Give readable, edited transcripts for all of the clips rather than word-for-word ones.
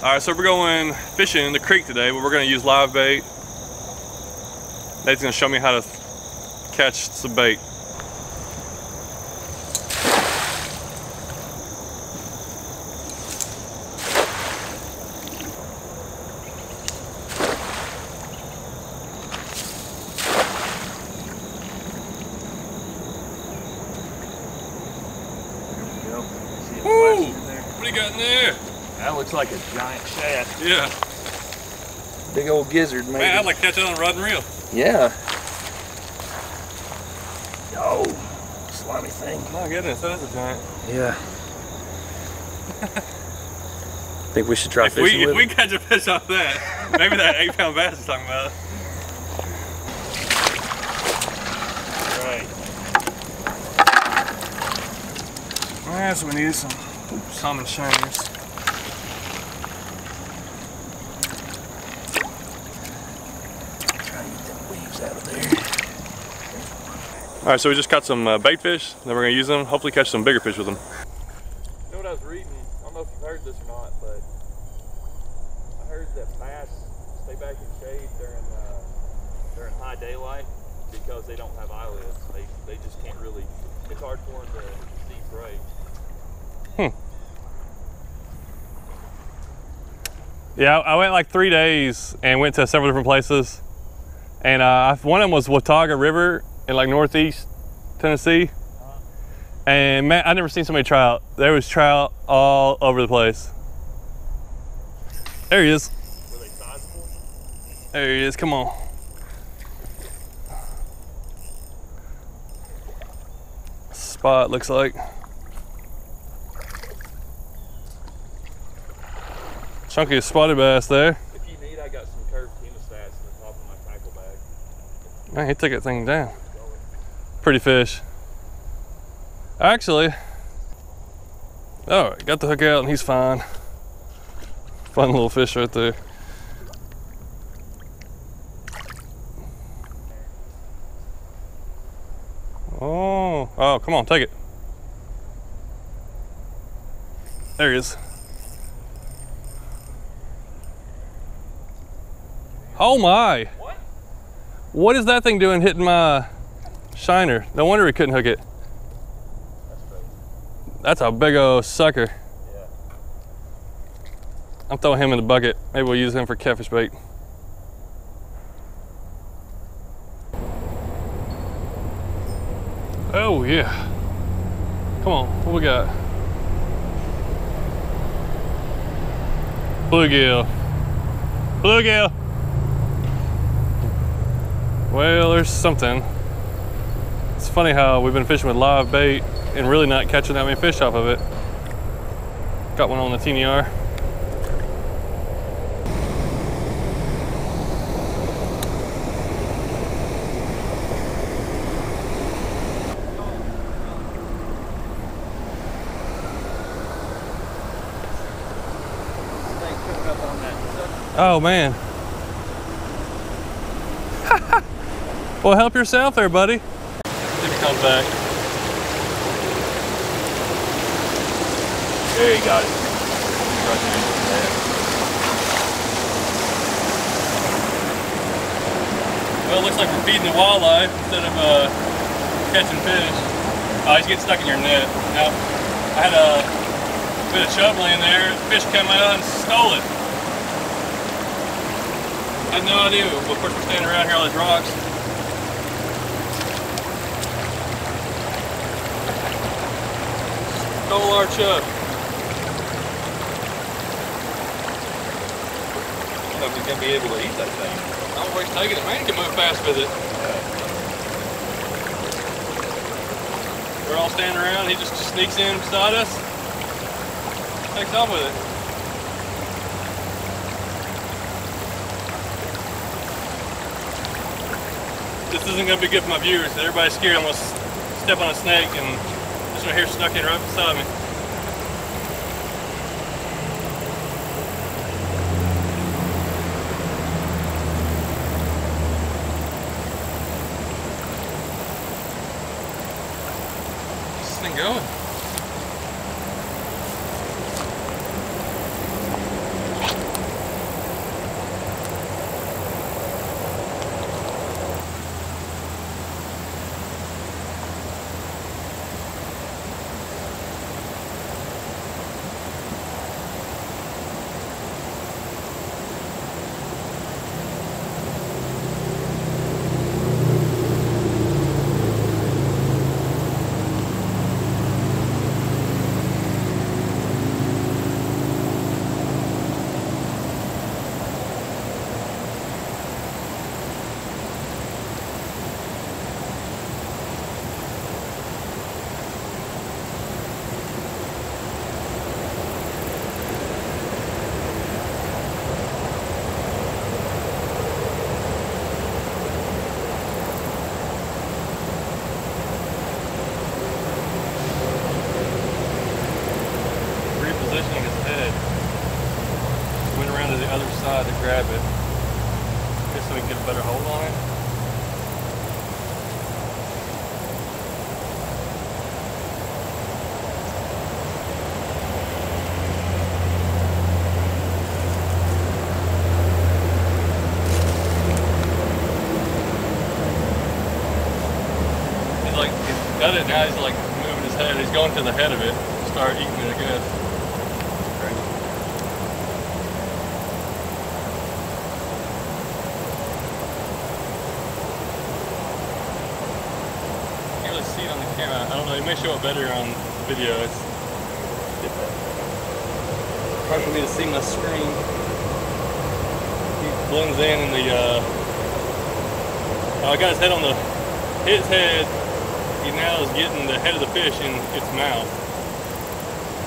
Alright, so we're going fishing in the creek today, but we're going to use live bait. Nate's going to show me how to catch some bait. Like a giant shad. Yeah. Big old gizzard, maybe. Man, I'd like to catch it on a rod and reel. Yeah. Oh, slimy thing. My goodness, that is a giant. Yeah. I think we should try fishing with it. If we catch a fish off that, maybe that 8-pound bass is talking about. All right. Well, so we need some common shiners. All right, so we just caught some bait fish. Then we're gonna use them. Hopefully, catch some bigger fish with them. You know what I was reading? I don't know if you've heard this or not, but I heard that bass stay back in shade during high daylight because they don't have eyelids. They just can't really. It's hard for them to see prey. Hmm. Yeah, I went like 3 days and went to several different places, and one of them was Watauga River. In like northeast Tennessee. And man, I never seen so many trout. There was trout all over the place. There he is. Were they sizable? There he is, come on. Spot looks like. Chunky spotted bass there. If you need, I got some curved chemostats in the top of my tackle bag. Man, he took that thing down. Pretty fish. Actually, all right, got the hook out and he's fine. Fun little fish right there. Oh, oh, come on, take it. There he is. Oh my. What is that thing doing hitting my shiner? No wonder he couldn't hook it. That's crazy. That's a big old sucker. Yeah. I'm throwing him in the bucket. Maybe we'll use him for catfish bait. Oh yeah. Come on, what we got? Bluegill. Bluegill! Well, there's something. It's funny how we've been fishing with live bait and really not catching that many fish off of it. Got one on the TNR. Oh man. Well, help yourself there, buddy. Comes back. There, you got it. Well, it looks like we're feeding the wildlife instead of catching fish. Oh, he's getting stuck in your net. Now, I had a bit of chubbly in there. The fish came out and stole it. I had no idea. Well, of course, we're standing around here on these rocks. Stole our chub. I don't know if he's going to be able to eat that thing. I don't know where he's taking it. Man, he can move fast with it. We're all standing around. He just sneaks in beside us. Takes off with it. This isn't going to be good for my viewers. Everybody's scared. I'm going to step on a snake and... this one here snuck in right beside me. What's this thing going? down to the other side to grab it, just so we can get a better hold on it. Got it now, he's like moving his head, he's going to the head of it, start eating it, I guess. Crazy. Can't really see it on the camera, I don't know, it may show up better on video. It's hard for me to see my screen. He blends in the, oh, I got his head on the, his head. He now is getting the head of the fish in its mouth.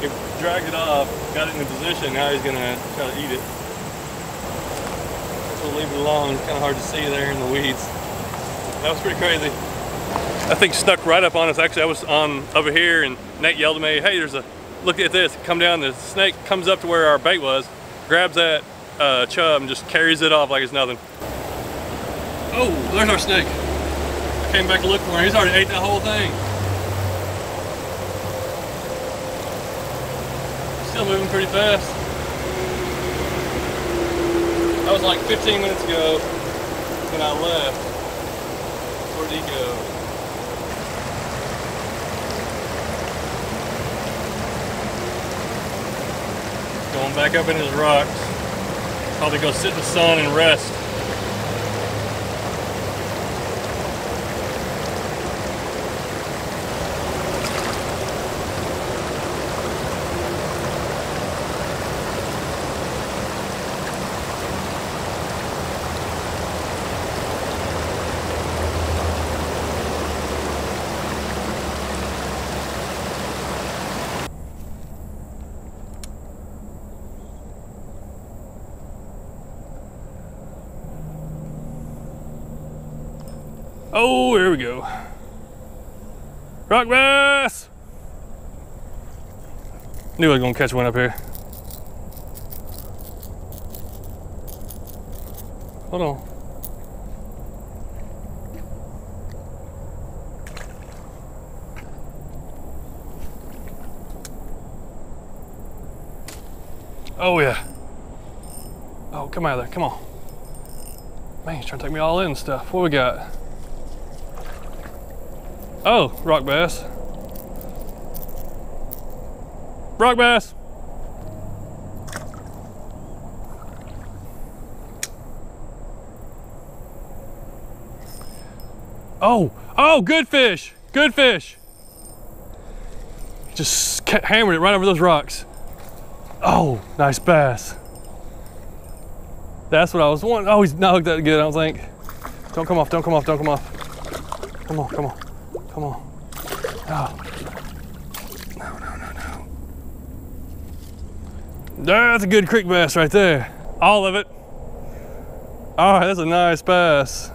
He dragged it off, got it into position, now he's gonna try to eat it. So we'll leave it alone, it's kinda hard to see there in the weeds. That was pretty crazy. That thing snuck right up on us. Actually, I was over here and Nate yelled at me, hey, there's a, look at this, come down, the snake comes up to where our bait was, grabs that chub and just carries it off like it's nothing. Oh, there's our snake. Came back to look for him. He's already ate that whole thing. Still moving pretty fast. That was like 15 minutes ago when I left. Where did he go? Going back up in his rocks. Probably go sit in the sun and rest. Oh, here we go. Rock bass! Knew I was gonna catch one up here. Hold on. Oh yeah. Oh, come out of there, come on. Man, he's trying to take me all in and stuff. What we got? Oh, rock bass. Rock bass. Oh, oh, good fish. Good fish. Just hammered it right over those rocks. Oh, nice bass. That's what I was wanting. Oh, he's not hooked that good, I don't think. Don't come off, don't come off, don't come off. Come on, come on. Come on. Oh. No, no, no, no. That's a good creek bass right there. All of it. All right, that's a nice bass.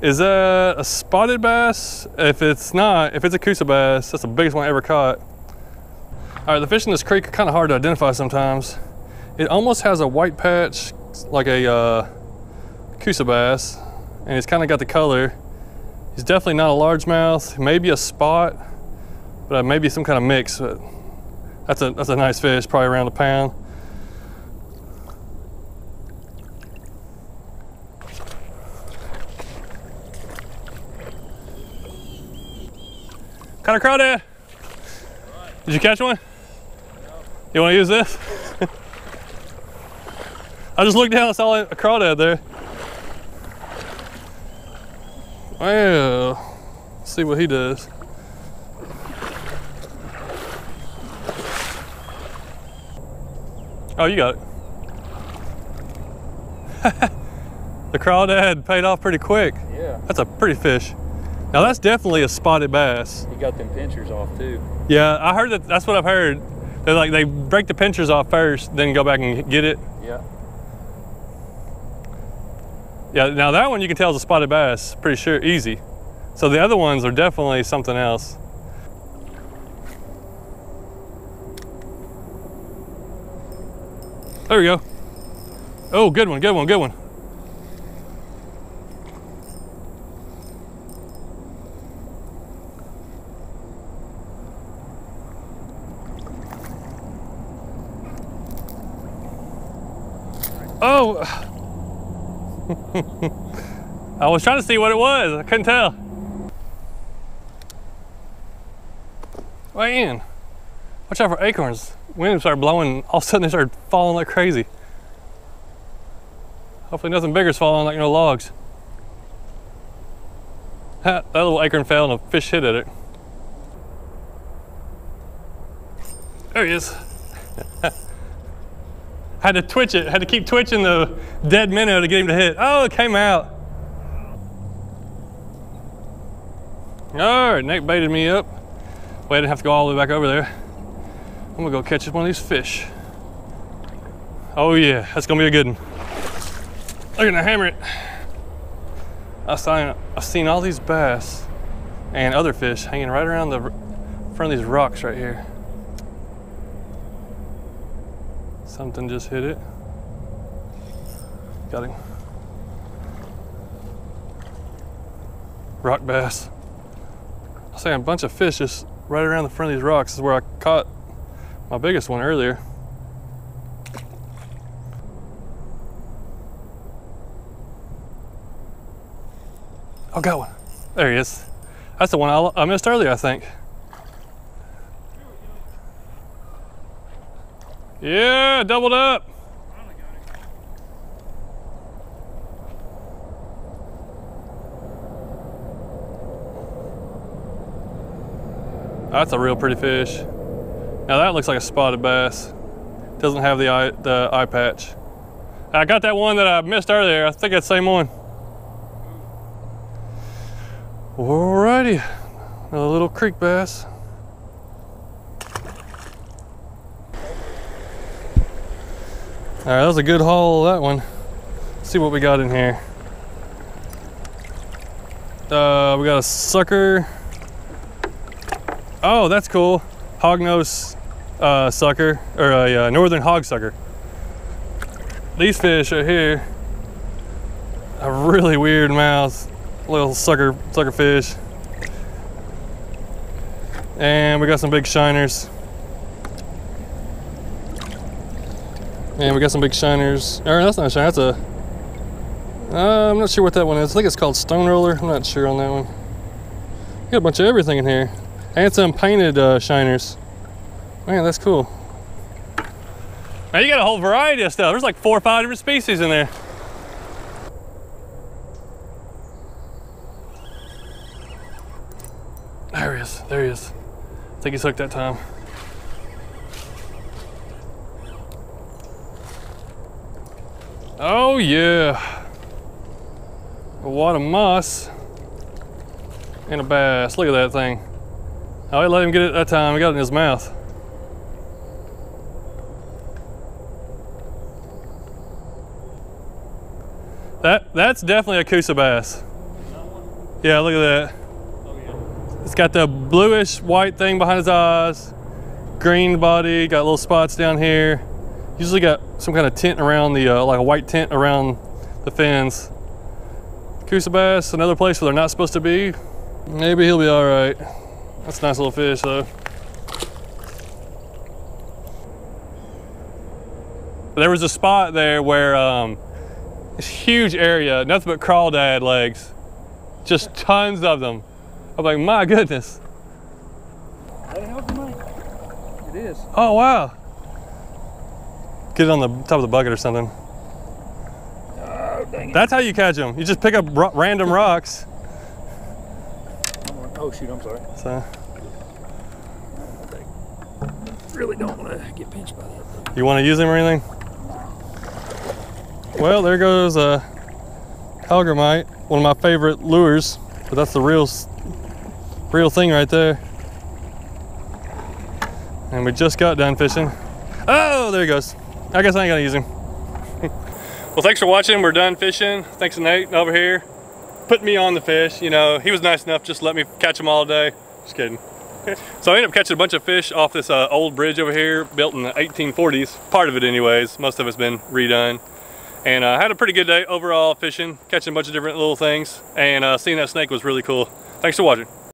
Is that a spotted bass? If it's not, if it's a coosa bass, that's the biggest one I ever caught. All right, the fish in this creek are kind of hard to identify sometimes. It almost has a white patch, like a coosa bass, and it's kind of got the color. He's definitely not a largemouth, maybe a spot, but maybe some kind of mix. But that's a nice fish, probably around a pound. Caught a crawdad. Did you catch one? No. You want to use this? I just looked down and saw a crawdad there. Well, let's see what he does. Oh, you got it. The crawdad paid off pretty quick. Yeah. That's a pretty fish. Now that's definitely a spotted bass. He got them pinchers off too. Yeah, I heard that, that's what I've heard. They're like, they break the pinchers off first, then go back and get it. Yeah. Yeah, now that one you can tell is a spotted bass, pretty sure, easy. So the other ones are definitely something else. There we go. Oh, good one, good one, good one. Oh! I was trying to see what it was. I couldn't tell. Man, watch out for acorns. Wind started blowing. All of a sudden, they started falling like crazy. Hopefully, nothing bigger's falling like no logs. That little acorn fell and a fish hit at it. There he is. Had to twitch it, had to keep twitching the dead minnow to get him to hit. Oh, it came out. All right, Nick baited me up. Well, I didn't have to go all the way back over there. I'm gonna go catch one of these fish. Oh yeah, that's gonna be a good one. They're gonna hammer it. I've seen all these bass and other fish hanging right around the front of these rocks right here. Something just hit it. Got him. Rock bass. I see a bunch of fish just right around the front of these rocks. This is where I caught my biggest one earlier. Oh, got one. There he is. That's the one I missed earlier, I think. Yeah, doubled up. That's a real pretty fish. Now that looks like a spotted bass. Doesn't have the eye patch. I got that one that I missed earlier. I think that's the same one. Alrighty, another little creek bass. All right, that was a good haul, that one. Let's see what we got in here. We got a sucker. Oh, that's cool. Hognose sucker, or a northern hog sucker. These fish right here, a really weird mouth, little sucker fish. And we got some big shiners. And we got some big shiners. Or that's not a shiner, that's a... I'm not sure what that one is. I think it's called stone roller. I'm not sure on that one. We got a bunch of everything in here. And some painted shiners. Man, that's cool. Now you got a whole variety of stuff. There's like 4 or 5 different species in there. There he is, there he is. I think he's hooked that time. Oh yeah, a wad of moss and a bass. Look at that thing. I let him get it that time. He got it in his mouth. That's definitely a coosa bass. Yeah, look at that. Oh, yeah. It's got the bluish white thing behind his eyes, green body, got little spots down here. Usually got some kind of tint around the, like a white tint around the fins. Coosa bass, another place where they're not supposed to be. Maybe he'll be all right. That's a nice little fish though. There was a spot there where this huge area, nothing but crawdad legs. Just tons of them. I'm like, my goodness. It is. Oh, wow. Get it on the top of the bucket or something. Oh, dang it. That's how you catch them. You just pick up random rocks. Oh shoot, I'm sorry. So, I really don't want to get pinched by that. You want to use them or anything? Well, there goes a hellgrammite, one of my favorite lures, but that's the real thing right there. And we just got done fishing. Oh, there he goes. I guess I ain't gonna use him. Well, thanks for watching. We're done fishing. Thanks to Nate over here. Put me on the fish, you know. He was nice enough just let me catch them all day. Just kidding. So I ended up catching a bunch of fish off this old bridge over here, built in the 1840s. Part of it anyways. Most of it's been redone. And I had a pretty good day overall fishing, catching a bunch of different little things, and seeing that snake was really cool. Thanks for watching.